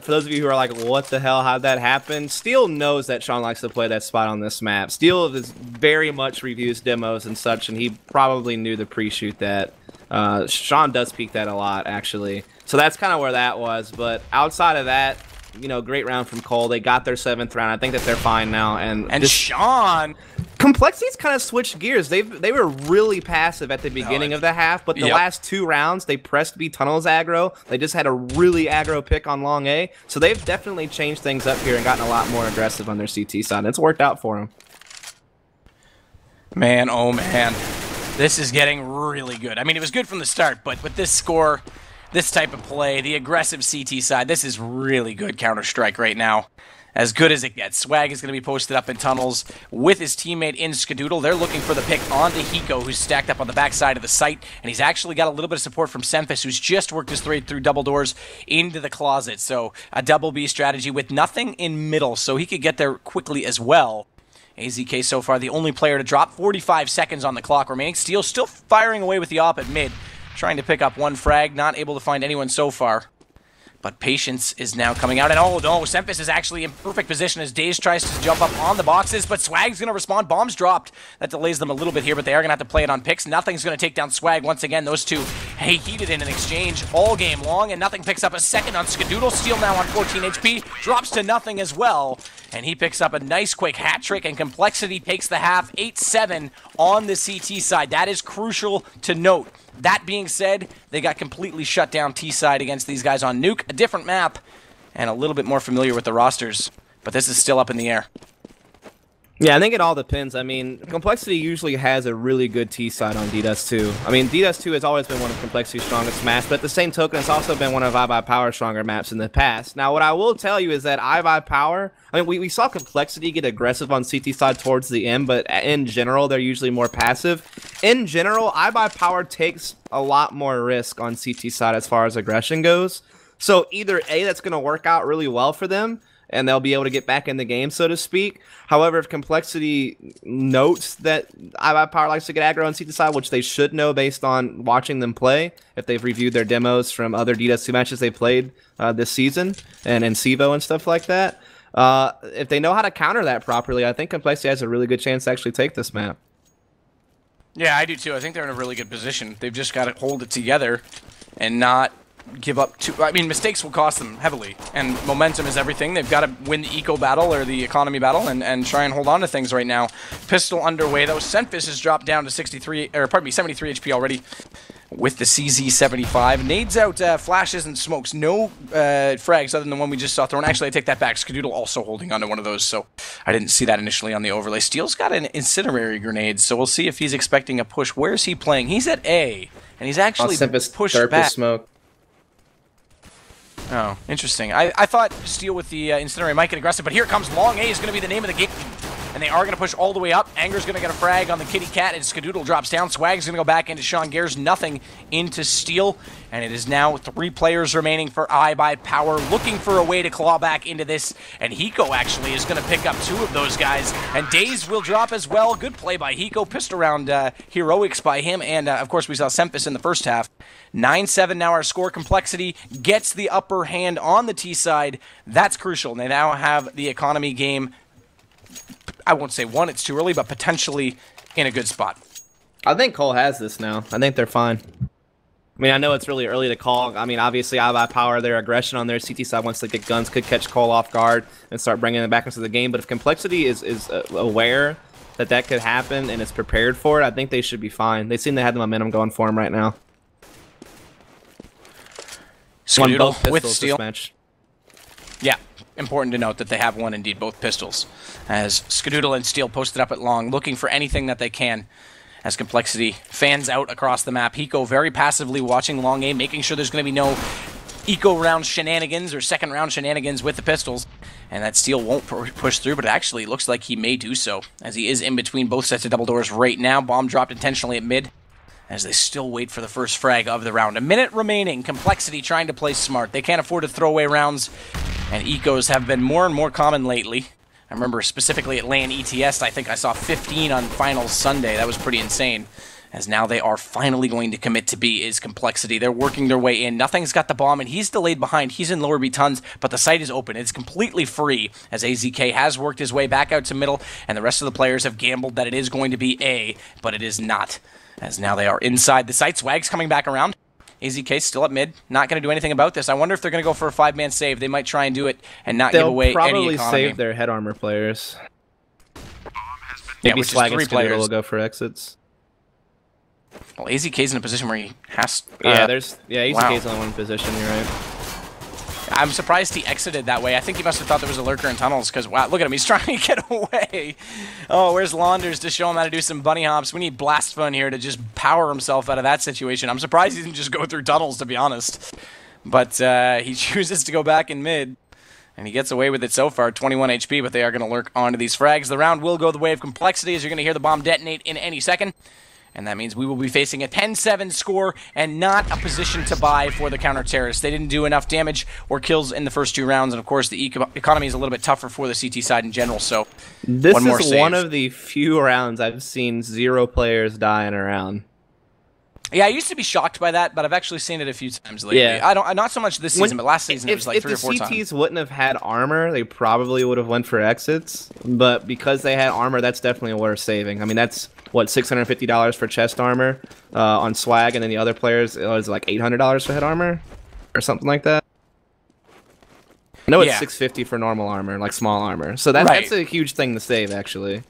For those of you who are like, what the hell, how'd that happen? Steel knows that Sean likes to play that spot on this map. Steel is very much reviews demos and such, and he probably knew to pre-shoot that. Sean does peek that a lot, actually. So that's kind of where that was. But outside of that, you know, great round from Cole. They got their 7th round. I think that they're fine now. And Sean... Complexity's kind of switched gears. They were really passive at the beginning of the half, but the last 2 rounds, they pressed B tunnels aggro. They just had a really aggro pick on long A. So they've definitely changed things up here and gotten a lot more aggressive on their CT side. It's worked out for them. Man, oh man. This is getting really good. I mean, it was good from the start, but with this score, this type of play, the aggressive CT side, this is really good Counter-Strike right now. As good as it gets. Swag is going to be posted up in tunnels with his teammate in Skadoodle. They're looking for the pick onto Hiko, who's stacked up on the backside of the site. And he's actually got a little bit of support from Semphis, who's just worked his way through double doors into the closet. So a double B strategy with nothing in middle, so he could get there quickly as well. AZK so far the only player to drop. 45 seconds on the clock remaining. Steel still firing away with the op at mid, trying to pick up 1 frag, not able to find anyone so far. But patience is now coming out, and oh no, Semphis is actually in perfect position as Dazed tries to jump up on the boxes, but Swag's going to respond. Bombs dropped. That delays them a little bit here, but they are going to have to play it on picks. Nothing's going to take down Swag once again. Those two heated in an exchange all game long, and Nothing picks up a second on Skadoodle. Steel now on 14 HP, drops to nothing as well, and he picks up a nice quick hat trick, and Complexity takes the half 8-7 on the CT side. That is crucial to note. That being said, they got completely shut down T-side against these guys on Nuke. A different map, and a little bit more familiar with the rosters. But this is still up in the air. Yeah, I think it all depends. I mean, Complexity usually has a really good T-side on Dust 2. I mean, Dust 2 has always been one of Complexity's strongest maps, but at the same token, it's also been one of iBuyPower's stronger maps in the past. Now, what I will tell you is that iBuyPower, I mean, we saw Complexity get aggressive on CT side towards the end, but in general, they're usually more passive. In general, iBuyPower takes a lot more risk on CT side as far as aggression goes. So either A, that's going to work out really well for them, and they'll be able to get back in the game, so to speak. However, if Complexity notes that iBuyPower likes to get aggro on CT side, which they should know based on watching them play, if they've reviewed their demos from other Dust 2 matches they played this season, and in SIVO and stuff like that, If they know how to counter that properly, I think Complexity has a really good chance to actually take this map. Yeah, I do too. I think they're in a really good position. They've just got to hold it together and not give up too... I mean, mistakes will cost them heavily, and momentum is everything. They've got to win the eco battle or the economy battle and try and hold on to things right now. Pistol underway, though. Semphis has dropped down to 73 HP already with the CZ-75. Nades out, flashes and smokes. No frags other than the one we just saw thrown. Actually, I take that back. Skadoodle also holding onto one of those, so I didn't see that initially on the overlay. Steel's got an incendiary grenade, so we'll see if he's expecting a push. Where is he playing? He's at A, and he's actually pushed back. Smoke. Oh, interesting. I thought Steel with the incendiary might get aggressive, but here comes Long A is going to be the name of the game. And they are going to push all the way up. Anger's going to get a frag on the kitty cat, and Skadoodle drops down. Swag's going to go back into Sean Gares. Nothing into Steel. And it is now 3 players remaining for iBuyPower, looking for a way to claw back into this. And Hiko actually is going to pick up 2 of those guys. And Dazed will drop as well. Good play by Hiko. Pissed around heroics by him. And, of course, we saw Semphis in the first half. 9-7 now our score. Complexity gets the upper hand on the T side. That's crucial. And they now have the economy game. I won't say one, it's too early, but potentially in a good spot. I think Cole has this now. I think they're fine. I mean, I know it's really early to call. I mean, obviously, iBuyPower, their aggression on their CT side once they get guns could catch Cole off guard and start bringing them back into the game. But if Complexity is aware that that could happen and is prepared for it, I think they should be fine. They seem to have the momentum going for them right now. Won both with Steel. This match. Yeah. Important to note that they have won, indeed, both pistols. As Skadoodle and Steel posted up at long, looking for anything that they can. As Complexity fans out across the map, Hiko very passively watching Long A, making sure there's going to be no eco-round shenanigans or second-round shenanigans with the pistols. And that Steel won't push through, but it actually looks like he may do so, as he is in between both sets of double doors right now. Bomb dropped intentionally at mid, as they still wait for the first frag of the round. A minute remaining. Complexity trying to play smart. They can't afford to throw away rounds, and ecos have been more and more common lately. I remember specifically at LAN ETS, I think I saw 15 on finals Sunday. That was pretty insane. As now they are finally going to commit to B is Complexity. They're working their way in. Nothing's got the bomb, and he's delayed behind. He's in lower B tons, but the site is open. It's completely free, as AZK has worked his way back out to middle, and the rest of the players have gambled that it is going to be A, but it is not. As now they are inside the site. Swag's coming back around. AZK still at mid. Not going to do anything about this. I wonder if they're going to go for a 5-man save. They might try and do it and not give away any economy. They'll probably save their head armor players. Yeah, which is 3 players. Will go for exits. Well, AZK's in a position where he has to... Yeah, AZK's only one position, you're right. I'm surprised he exited that way. I think he must have thought there was a lurker in tunnels because, wow, look at him. He's trying to get away. Oh, where's Launders to show him how to do some bunny hops? We need Blast Fun here to just power himself out of that situation. I'm surprised he didn't just go through tunnels, to be honest. But he chooses to go back in mid, and he gets away with it so far. 21 HP, but they are going to lurk onto these frags. The round will go the way of Complexity, as you're going to hear the bomb detonate in any second. And that means we will be facing a 10-7 score and not a position to buy for the counter-terrorists. They didn't do enough damage or kills in the first 2 rounds. And, of course, the economy is a little bit tougher for the CT side in general. So this is one of the few rounds I've seen 0 players die in a round. Yeah, I used to be shocked by that, but I've actually seen it a few times lately. Yeah. Not so much this season, but last season it was like 3 or 4 times. If the CTs wouldn't have had armor, they probably would have went for exits. But because they had armor, that's definitely worth saving. I mean, that's, what, $650 for chest armor on Swag, and then the other players, it was like $800 for head armor or something like that. I know it's $650 for normal armor, like small armor. So that's a huge thing to save, actually.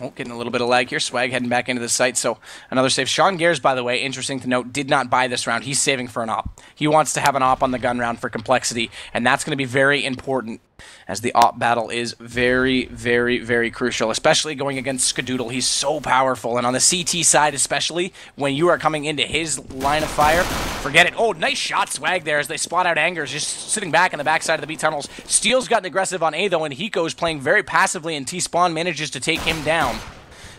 Oh, getting a little bit of lag here. Swag heading back into the site, so another save. Sean Gares, by the way, interesting to note, did not buy this round. He's saving for an op. He wants to have an op on the gun round for Complexity, and that's going to be very important, as the op battle is very, very, very crucial, especially going against Skadoodle. He's so powerful, and on the CT side especially, when you are coming into his line of fire, forget it. Oh, nice shot, Swag, there, as they spot out Anger, just sitting back in the backside of the B tunnels. Steel's gotten aggressive on A, though, and Hiko's playing very passively, and T-Spawn manages to take him down.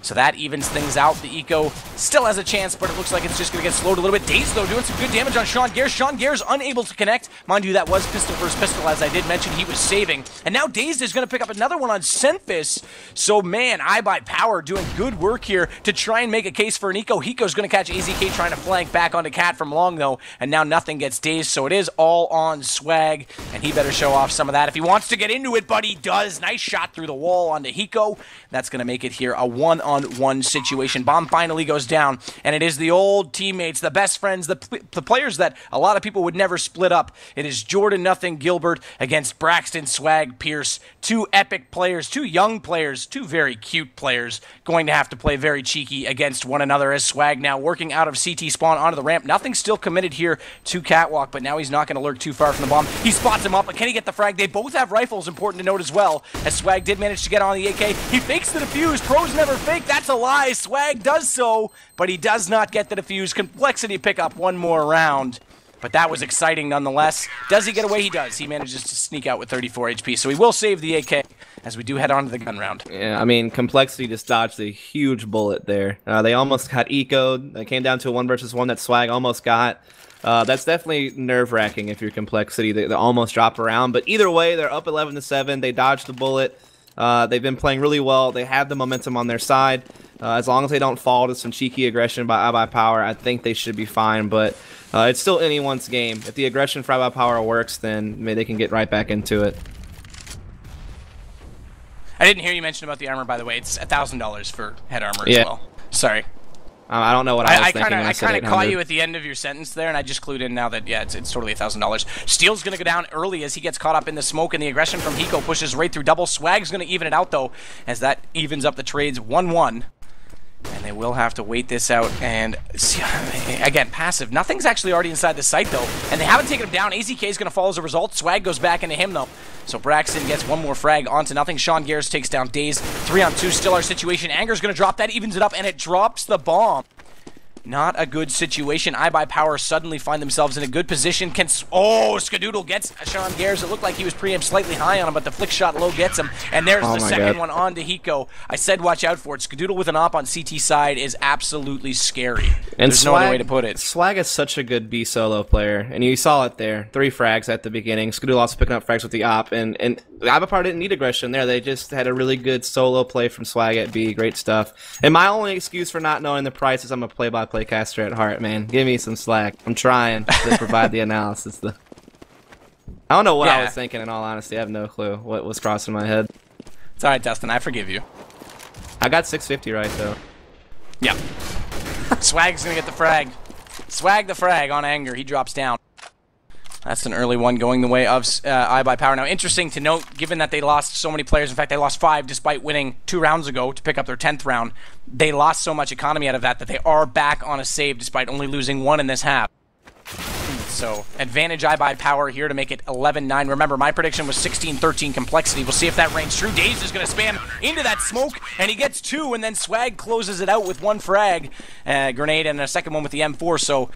So that evens things out. The eco still has a chance, but it looks like it's just going to get slowed a little bit. Dazed, though, doing some good damage on Sean Gares. Sean Gares unable to connect. Mind you, that was pistol versus pistol, as I did mention he was saving. And now Dazed is going to pick up another one on Semphis. So, man, iBuyPower doing good work here to try and make a case for an eco. Hiko's going to catch AZK trying to flank back onto Cat from long, though, and now nothing gets Dazed. So it is all on Swag, and he better show off some of that if he wants to get into it, but he does. Nice shot through the wall onto Hiko. That's going to make it here a one-on-one situation. Bomb finally goes down, and it is the old teammates, the best friends, the players that a lot of people would never split up. It is Jordan Nothing Gilbert against Braxton Swag Pierce. Two epic players, two young players, two very cute players going to have to play very cheeky against one another as Swag now working out of CT spawn onto the ramp. Nothing still committed here to Catwalk, but now he's not going to lurk too far from the bomb. He spots him up, but can he get the frag? They both have rifles, important to note as well, as Swag did manage to get on the AK. He fakes the defuse. Pros never fake. That's a lie. Swag does so, but he does not get the defuse. Complexity pick up one more round. But that was exciting nonetheless. Does he get away? He does. He manages to sneak out with 34 HP, so he will save the AK as we do head on to the gun round. Yeah, I mean, Complexity just dodged a huge bullet there. They almost got ecoed. They came down to a 1v1 that Swag almost got. That's definitely nerve-wracking if you're Complexity. They almost drop around, but either way, they're up 11-7. They dodged the bullet. They've been playing really well. They have the momentum on their side. As long as they don't fall to some cheeky aggression by iBuyPower, I think they should be fine, but it's still anyone's game. If the aggression for iBuyPower works, then maybe they can get right back into it. I didn't hear you mention about the armor, by the way. It's $1,000 for head armor as well. Sorry. I don't know what I was thinking. I kind of caught you at the end of your sentence there, and I just clued in now that, yeah, it's totally $1,000. Steel's going to go down early as he gets caught up in the smoke, and the aggression from Hiko pushes right through double. Swag's going to even it out, though, as that evens up the trades 1-1. And they will have to wait this out and see, again, passive. Nothing's actually already inside the site, though. And they haven't taken him down. AZK is going to fall as a result. Swag goes back into him, though. So Braxton gets one more frag onto Nothing. Sean Gares takes down Dazed. 3-on-2 still our situation. Anger's going to drop that, evens it up, and it drops the bomb. Not a good situation. iBuyPower suddenly find themselves in a good position. Oh, Skadoodle gets Sean Gares. It looked like he was preempt slightly high on him, but the flick shot low gets him. And there's the second one on to Hiko. I said watch out for it. Skadoodle with an op on CT side is absolutely scary. And there's no other way to put it. Swag is such a good B solo player, and you saw it there. 3 frags at the beginning. Skadoodle also picking up frags with the op, and iBuyPower didn't need aggression there. They just had a really good solo play from Swag at B. Great stuff. And my only excuse for not knowing the price is I'm a play-by-play caster at heart, man. Give me some slack. I'm trying to provide the analysis, though. I don't know what I was thinking, in all honesty. I have no clue what was crossing my head. It's alright, Dustin. I forgive you. I got 650 right, though. Yeah. Swag's gonna get the frag. Swag the frag on Anger. He drops down. That's an early one going the way of iBuyPower. Now, interesting to note, given that they lost so many players, in fact, they lost 5 despite winning 2 rounds ago to pick up their 10th round, they lost so much economy out of that that they are back on a save despite only losing 1 in this half. So, advantage iBuyPower here to make it 11-9. Remember, my prediction was 16-13 Complexity. We'll see if that rings true. Dazed is going to spam into that smoke, and he gets 2, and then Swag closes it out with 1 frag, grenade, and a second one with the M4, so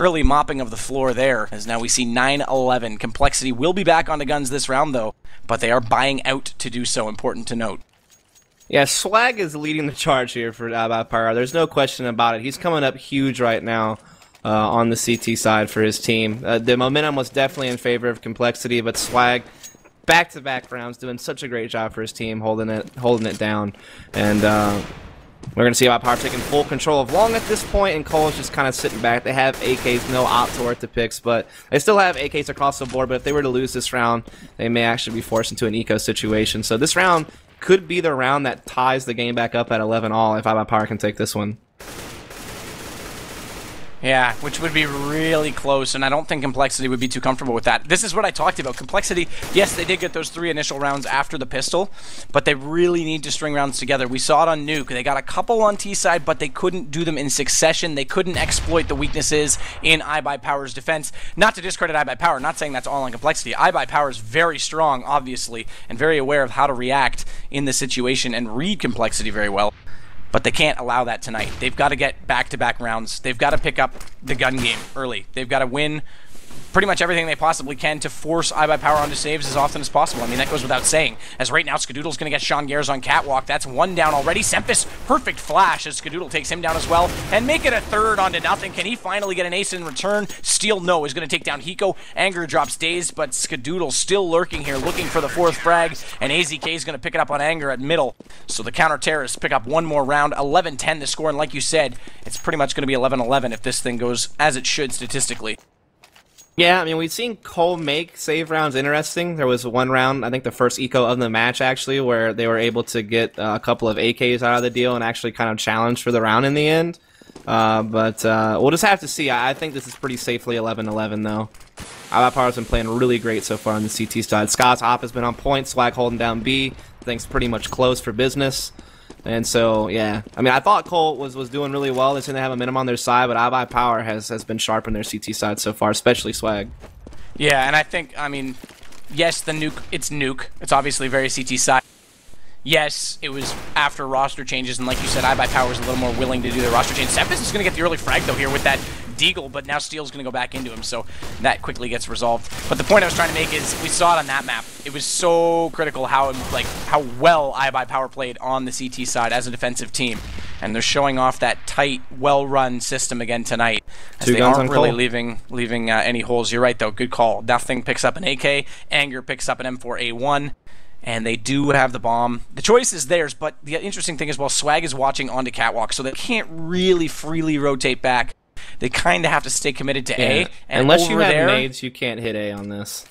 early mopping of the floor there, as now we see 9-11. Complexity will be back on the guns this round, though, but they are buying out to do so, important to note. Yeah, Swag is leading the charge here for iBuyPower. There's no question about it. He's coming up huge right now on the CT side for his team. The momentum was definitely in favor of Complexity, but Swag, back-to-back rounds, doing such a great job for his team, holding it down. And we're going to see iBuyPower taking full control of long at this point, and Cole's just kind of sitting back. They have AKs, no opt to work the picks, but they still have AKs across the board, but if they were to lose this round, they may actually be forced into an eco situation. So this round could be the round that ties the game back up at 11-all if iBuyPower can take this one. Yeah, which would be really close, and I don't think Complexity would be too comfortable with that. This is what I talked about. Complexity, yes, they did get those 3 initial rounds after the pistol, but they really need to string rounds together. We saw it on Nuke. They got a couple on T-side, but they couldn't do them in succession. They couldn't exploit the weaknesses in iBuyPower's defense. Not to discredit iBuyPower, not saying that's all on Complexity. iBuyPower is very strong, obviously, and very aware of how to react in the situation and read Complexity very well. But they can't allow that tonight. They've got to get back-to-back rounds. They've got to pick up the gun game early. They've got to win pretty much everything they possibly can to force iBuyPower onto saves as often as possible. I mean, that goes without saying. As right now, Skadoodle's going to get Sean Gares on catwalk. That's one down already. Semphis, perfect flash as Skadoodle takes him down as well. And make it a third onto nothing. Can he finally get an ace in return? Steel, no, is going to take down Hiko. Anger drops Dazed, but Skadoodle still lurking here, looking for the fourth frag. And AZK is going to pick it up on Anger at middle. So the counter-terrorists pick up one more round. 11-10 the score, and like you said, it's pretty much going to be 11-11 if this thing goes as it should statistically. Yeah, I mean, we've seen Cole make save rounds interesting. There was one round, I think the first eco of the match, actually, where they were able to get a couple of AKs out of the deal and actually kind of challenge for the round in the end. But we'll just have to see. I think this is pretty safely 11-11, though. iBuyPower's been playing really great so far on the CT side. Scott's op has been on point. Swag holding down B. Things pretty much closed for business. And so, yeah, I mean, I thought Cole was doing really well. They seem to have a minimum on their side, but iBuyPower has been sharp on their CT side so far, especially Swag. Yeah, and I think, I mean, yes, the nuke, it's Nuke. It's obviously very CT side. Yes, it was after roster changes, and like you said, iBuyPower was a little more willing to do the roster change. Semphis is going to get the early frag, though, here with that Deagle, but now Steel's going to go back into him, so that quickly gets resolved. But the point I was trying to make is we saw it on that map. It was so critical how well iBuyPower played on the CT side as a defensive team, and they're showing off that tight, well-run system again tonight. They aren't really leaving any holes. You're right, though. Good call. Nothing picks up an AK. Anger picks up an M4A1. And they do have the bomb. The choice is theirs, but the interesting thing is, well, Swag is watching onto catwalk, so they can't really freely rotate back. They kind of have to stay committed to A. And unless you have nades, you can't hit A on this.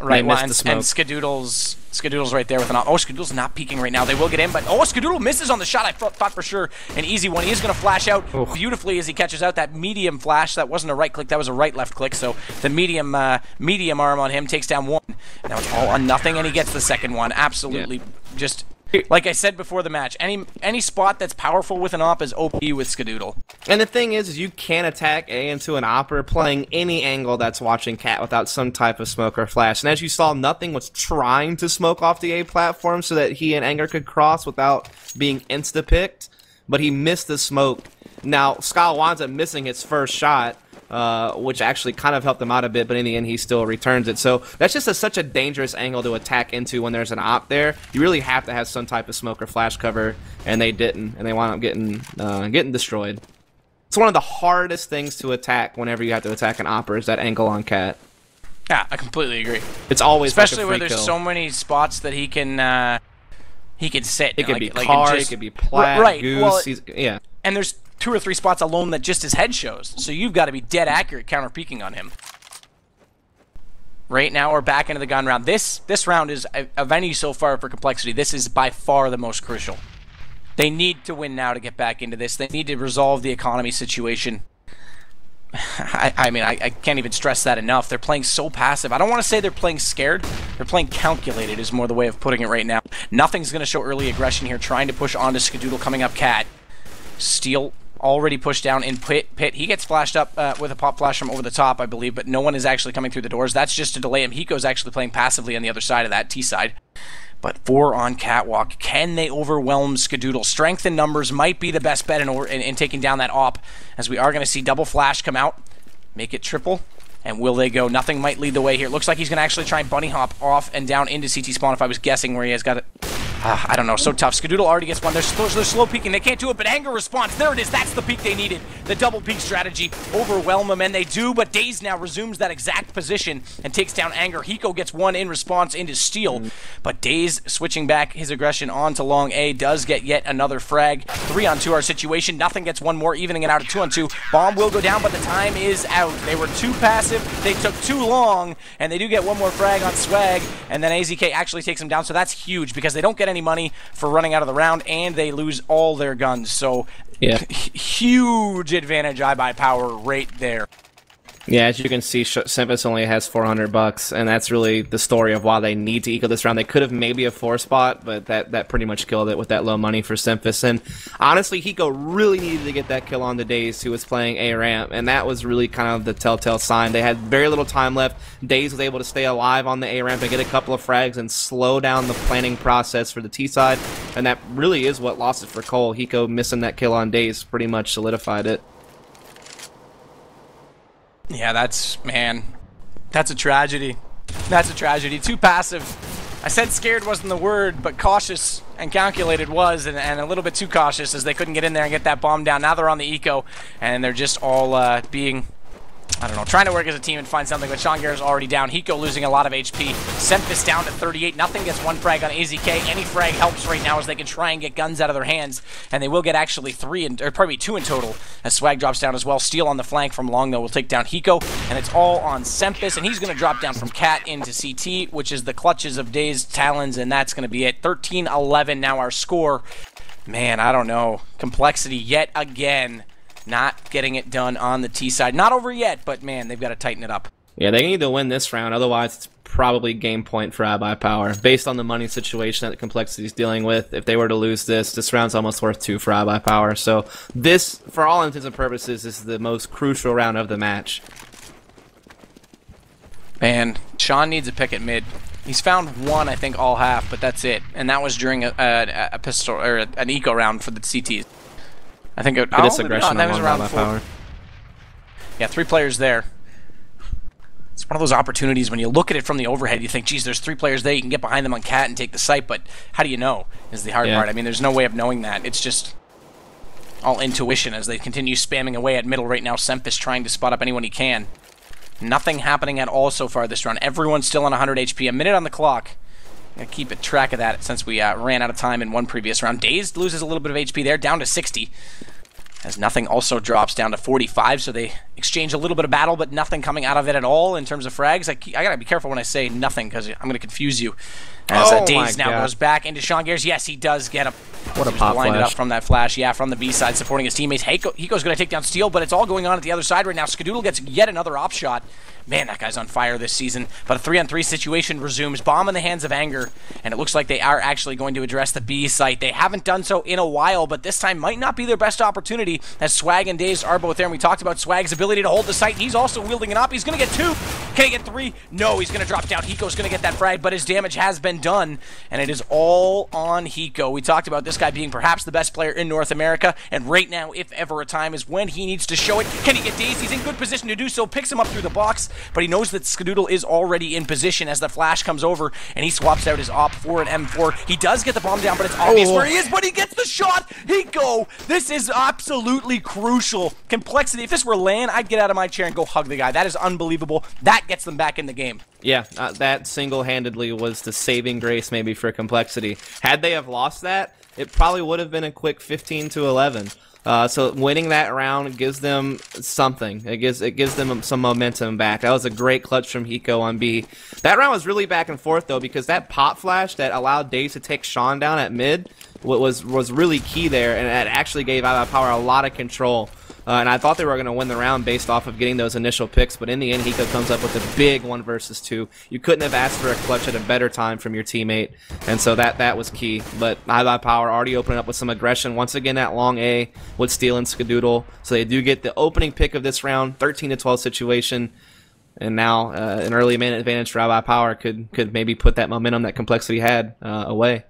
Right, well, and Skadoodle's right there with an op. Oh, Skadoodle's not peeking right now. They will get in, but oh, Skadoodle misses on the shot. I thought for sure an easy one. He is going to flash out beautifully as he catches out that medium flash. That wasn't a right click. That was a right-left click. So the medium arm on him takes down one. Now it's all on nothing, and he gets the second one. Absolutely, just like I said before the match, any spot that's powerful with an op is OP with Skadoodle. And the thing is you can attack A into an op or playing any angle that's watching cat without some type of smoke or flash. And as you saw, Nothing was trying to smoke off the A platform so that he and Anger could cross without being insta-picked, but he missed the smoke. Now, Skal winds up missing his first shot, which actually kind of helped him out a bit, but in the end he still returns it. So that's just such a dangerous angle to attack into when there's an op there. You really have to have some type of smoke or flash cover, and they didn't, and they wound up getting destroyed. It's one of the hardest things to attack whenever you have to attack an opper is that angle on cat. Yeah, I completely agree. It's always especially like where there's so many spots that he can sit. It could be cars, it could be plat, right, goose, well, yeah. And there's 2 or 3 spots alone that just his head shows. So you've got to be dead accurate counter-peeking on him. Right now, we're back into the gun round. This round is, of any so far for Complexity, this is by far the most crucial. They need to win now to get back into this. They need to resolve the economy situation. I mean, I can't even stress that enough. They're playing so passive. I don't want to say they're playing scared. They're playing calculated is more the way of putting it right now. Nothing's going to show early aggression here, trying to push onto Skadoodle coming up cat. Steel already pushed down in pit. He gets flashed up with a pop flash from over the top, I believe, but no one is actually coming through the doors. That's just to delay him. Hiko's actually playing passively on the other side of that T side. But 4 on catwalk. Can they overwhelm Skadoodle? Strength in numbers might be the best bet in taking down that op, as we are going to see double flash come out, make it triple. And will they go? Nothing might lead the way here. It looks like he's going to actually try and bunny hop off and down into CT spawn, if I was guessing where he has got it. I don't know, so tough. Skadoodle already gets one. They're slow peeking. They can't do it, but Anger responds. There it is. That's the peak they needed. The double peak strategy. Overwhelm them, and they do, but Dazed now resumes that exact position and takes down Anger. Hiko gets one in response into Steel, but Dazed switching back his aggression onto long A does get yet another frag. 3 on 2 our situation. Nothing gets one more, evening it out at 2 on 2. Bomb will go down, but the time is out. They were too passive. They took too long, and they do get one more frag on Swag, and then AZK actually takes him down, so that's huge because they don't get any money for running out of the round, and they lose all their guns. So yeah, huge advantage iBuyPower right there. Yeah, as you can see, Semphis only has $400, and that's really the story of why they need to eco this round. They could have maybe a 4 spot, but that pretty much killed it with that low money for Semphis. And honestly, Hiko really needed to get that kill on the Dazed, who was playing A ramp, and that was really kind of the telltale sign. They had very little time left. Dazed was able to stay alive on the A ramp and get a couple of frags and slow down the planning process for the T side, and that really is what lost it for Cole. Hiko missing that kill on Dazed pretty much solidified it. Yeah, that's, man, That's a tragedy. That's a tragedy. Too passive. I said scared wasn't the word, but cautious and calculated was, and a little bit too cautious as they couldn't get in there and get that bomb down. Now they're on the eco, and they're just all being, I don't know, trying to work as a team and find something, but Sean Gares already down. Hiko losing a lot of HP. Semphis down to 38. Nothing gets one frag on AZK. Any frag helps right now as they can try and get guns out of their hands, and they will get actually three, or probably two in total, as Swag drops down as well. Steel on the flank from Long, though, will take down Hiko, and it's all on Semphis, and he's going to drop down from Cat into CT, which is the clutches of Dazed, Talons, and that's going to be it. 13-11 now our score. Man, I don't know. Complexity yet again. Not getting it done on the T side. Not over yet, but man, they've got to tighten it up. Yeah, they need to win this round. Otherwise, it's probably game point for iBuyPower. Based on the money situation that Complexity is dealing with, if they were to lose this, this round's almost worth two for iBuyPower. So this, for all intents and purposes, is the most crucial round of the match. Man, Sean needs a pick at mid. He's found one, I think, all half, but that's it. And that was during a pistol or an eco round for the CTs. I think it was around four. Yeah, three players there. It's one of those opportunities when you look at it from the overhead, you think, geez, there's three players there, you can get behind them on Cat and take the site, but how do you know is the hard part. I mean, there's no way of knowing that. It's just all intuition as they continue spamming away at middle right now. Semphis trying to spot up anyone he can. Nothing happening at all so far this round. Everyone's still on 100 HP, a minute on the clock. Gonna keep a track of that since we ran out of time in one previous round. Dazed loses a little bit of HP there, down to 60. As nothing also drops down to 45, so they exchange a little bit of battle, but nothing coming out of it at all in terms of frags. I gotta be careful when I say nothing, because I'm gonna confuse you. As Dazed now goes back into Sean Gares. Yes, he does get a... What a pop flash. Blinded up from that flash, yeah, from the B side, supporting his teammates. Hiko's gonna take down Steel, but it's all going on at the other side right now. Skadoodle gets yet another op shot. Man, that guy's on fire this season. But a 3-on-3 situation resumes. Bomb in the hands of Anger. And it looks like they are actually going to address the B site. They haven't done so in a while, but this time might not be their best opportunity as Swag and Dazed are both there. And we talked about Swag's ability to hold the site. He's also wielding an op. He's going to get two. Can he get three? No, he's going to drop down. Hiko's going to get that frag, but his damage has been done. And it is all on Hiko. We talked about this guy being perhaps the best player in North America. And right now, if ever a time, is when he needs to show it. Can he get Dazed? He's in good position to do so. Picks him up through the box. But he knows that Skadoodle is already in position as the flash comes over, and he swaps out his op for an M4. He does get the bomb down, but it's obvious where he is, but he gets the shot! Hiko! This is absolutely crucial. Complexity, if this were LAN, I'd get out of my chair and go hug the guy. That is unbelievable. That gets them back in the game. Yeah, that single-handedly was the saving grace maybe for Complexity. Had they have lost that, it probably would have been a quick 15-11. So winning that round gives them something. It gives them some momentum back. That was a great clutch from Hiko on B. That round was really back and forth though, because that pop flash that allowed Dazed to take Sean down at mid was really key there, and it actually gave iBuyPower a lot of control. And I thought they were going to win the round based off of getting those initial picks, but in the end, Hiko comes up with a big 1v2. You couldn't have asked for a clutch at a better time from your teammate, and so that was key. But iBuyPower already opening up with some aggression. Once again, that long A with Steel and Skadoodle. So they do get the opening pick of this round, 13-12 situation. And now an early man advantage for iBuyPower could maybe put that momentum that Complexity had away.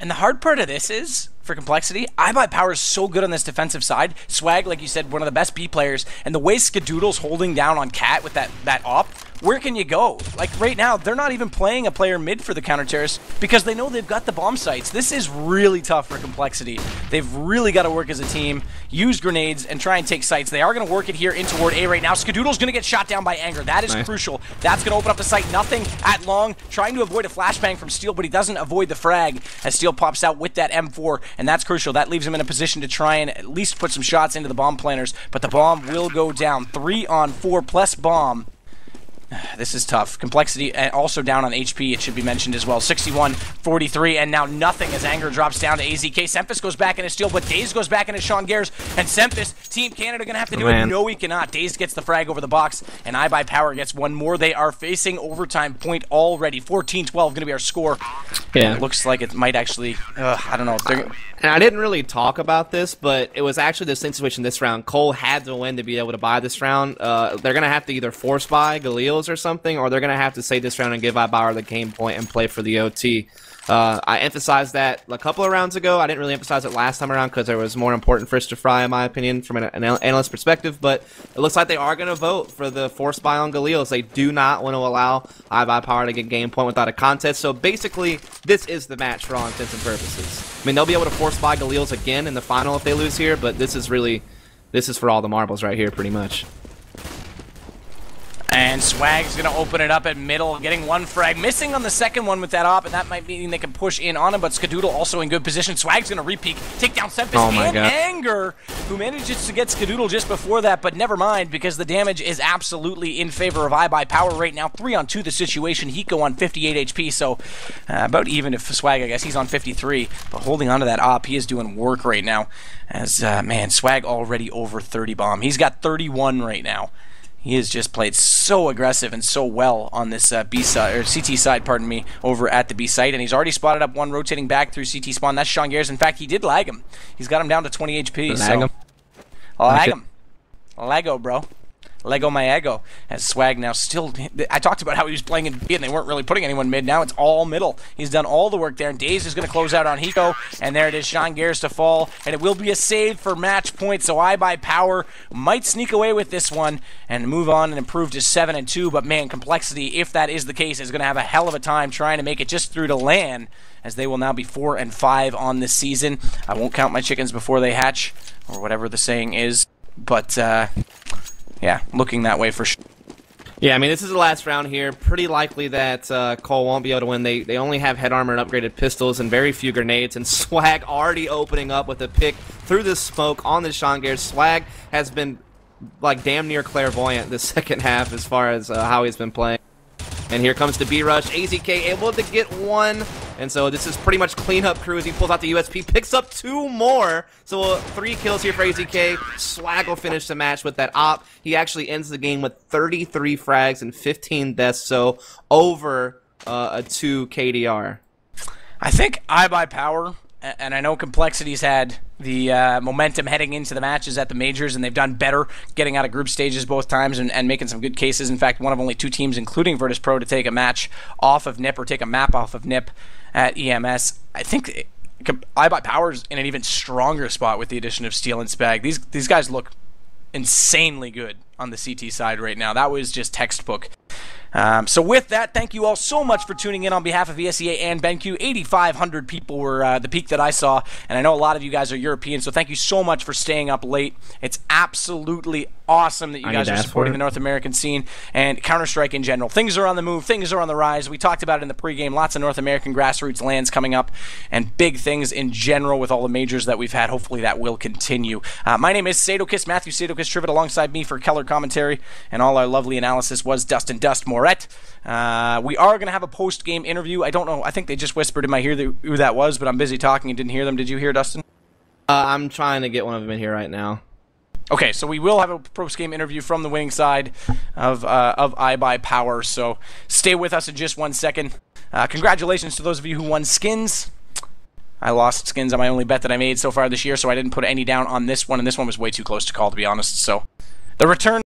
And the hard part of this is, for Complexity, iBuyPower is so good on this defensive side. Swag, like you said, one of the best B players. And the way Skadoodle's holding down on Cat with that op, where can you go? Like, right now, they're not even playing a player mid for the counter-terrorists because they know they've got the bomb sites. This is really tough for Complexity. They've really got to work as a team, use grenades, and try and take sites. They are going to work it here in toward A right now. Skadoodle's going to get shot down by Anger. That is crucial. That's going to open up the site. Nothing at long. Trying to avoid a flashbang from Steel, but he doesn't avoid the frag as Steel pops out with that M4, and that's crucial. That leaves him in a position to try and at least put some shots into the bomb planters, but the bomb will go down. 3-on-4 plus bomb. This is tough. Complexity also down on HP, it should be mentioned as well. 61, 43, and now nothing as Anger drops down to AZK. Semphis goes back into Steel, but Dazed goes back into Sean Gares, and Semphis, Team Canada, going to have to do it. No, he cannot. Dazed gets the frag over the box, and iBuyPower gets one more. They are facing overtime point already. 14-12 going to be our score. Yeah. It looks like it might actually, I don't know. And I didn't really talk about this, but it was actually the same situation this round. Cole had to win to be able to buy this round. They're going to have to either force buy Galil or something. something, or they're going to have to say this round and give iBuyPower the game point and play for the OT. I emphasized that a couple of rounds ago. I didn't really emphasize it last time around because there was more important fish to fry, in my opinion, from an analyst perspective. But it looks like they are going to vote for the force buy on Galil, as they do not want to allow iBuyPower to get game point without a contest. So basically, this is the match for all intents and purposes. I mean, they'll be able to force buy Galil's again in the final if they lose here, but this is really, this is for all the marbles right here, pretty much. And Swag's going to open it up at middle, getting one frag, missing on the second one with that op, and that might mean they can push in on him, but Skadoodle also in good position. Swag's going to re-peek, take down Semphis and Anger, who manages to get Skadoodle just before that, but never mind, because the damage is absolutely in favor of iBuyPower right now. 3-on-2 the situation, Hiko on 58 HP, so about even if Swag, I guess he's on 53, but holding on to that op, he is doing work right now, as, man, Swag already over 30 bomb. He's got 31 right now. He has just played so aggressive and so well on this B side, or CT side, pardon me, over at the B site, and he's already spotted up one rotating back through CT spawn. That's Sean Gares. In fact, he did lag him. He's got him down to 20 HP. Lag him. Lego, bro. Lego my ego. As Swag now still, I talked about how he was playing in B and they weren't really putting anyone mid. Now it's all middle. He's done all the work there, and Dazed is going to close out on Hiko, and there it is, Sean Gares to fall, and it will be a save for match point, so iBuyPower might sneak away with this one and move on and improve to 7-2, but man, Complexity, if that is the case, is going to have a hell of a time trying to make it just through to LAN, as they will now be 4-5 on this season. I won't count my chickens before they hatch, or whatever the saying is, but, yeah, looking that way for sure. Yeah, I mean, this is the last round here. Pretty likely that Cole won't be able to win. They only have head armor and upgraded pistols and very few grenades, and Swag already opening up with a pick through the smoke on the Sean Gares. Swag has been, like, damn near clairvoyant this second half as far as how he's been playing. And here comes the B-Rush. AZK able to get one. And so this is pretty much cleanup crew as he pulls out the USP, picks up 2 more. So 3 kills here for AZK. Swag will finish the match with that op. He actually ends the game with 33 frags and 15 deaths, so over a 2 KDR. I think iBuyPower, and I know Complexity's had the momentum heading into the matches at the majors, and they've done better getting out of group stages both times and making some good cases. In fact, one of only 2 teams, including Virtus Pro, to take a match off of NiP or take a map off of NiP at EMS. I think iBuyPower's in an even stronger spot with the addition of Steel and Spag. These guys look insanely good on the CT side right now. That was just textbook. So with that, thank you all so much for tuning in on behalf of ESEA and BenQ. 8,500 people were the peak that I saw, and I know a lot of you guys are European, so thank you so much for staying up late. It's absolutely awesome that you guys are supporting the North American scene and Counter-Strike in general. Things are on the move. Things are on the rise. We talked about it in the pregame. Lots of North American grassroots lands coming up and big things in general with all the majors that we've had. Hopefully that will continue. My name is Sadokiss, Matthew Sadokiss-Trivet, alongside me for color commentary, and all our lovely analysis was Dust and Dust Moret. We are going to have a post-game interview. I don't know. I think they just whispered in my ear who that was, but I'm busy talking and didn't hear them. Did you hear, Dustin? I'm trying to get one of them in here right now. Okay, so we will have a post-game interview from the winning side of iBuyPower, so stay with us in just one second. Congratulations to those of you who won skins. I lost skins on my only bet that I made so far this year, so I didn't put any down on this one, and this one was way too close to call, to be honest. So the return...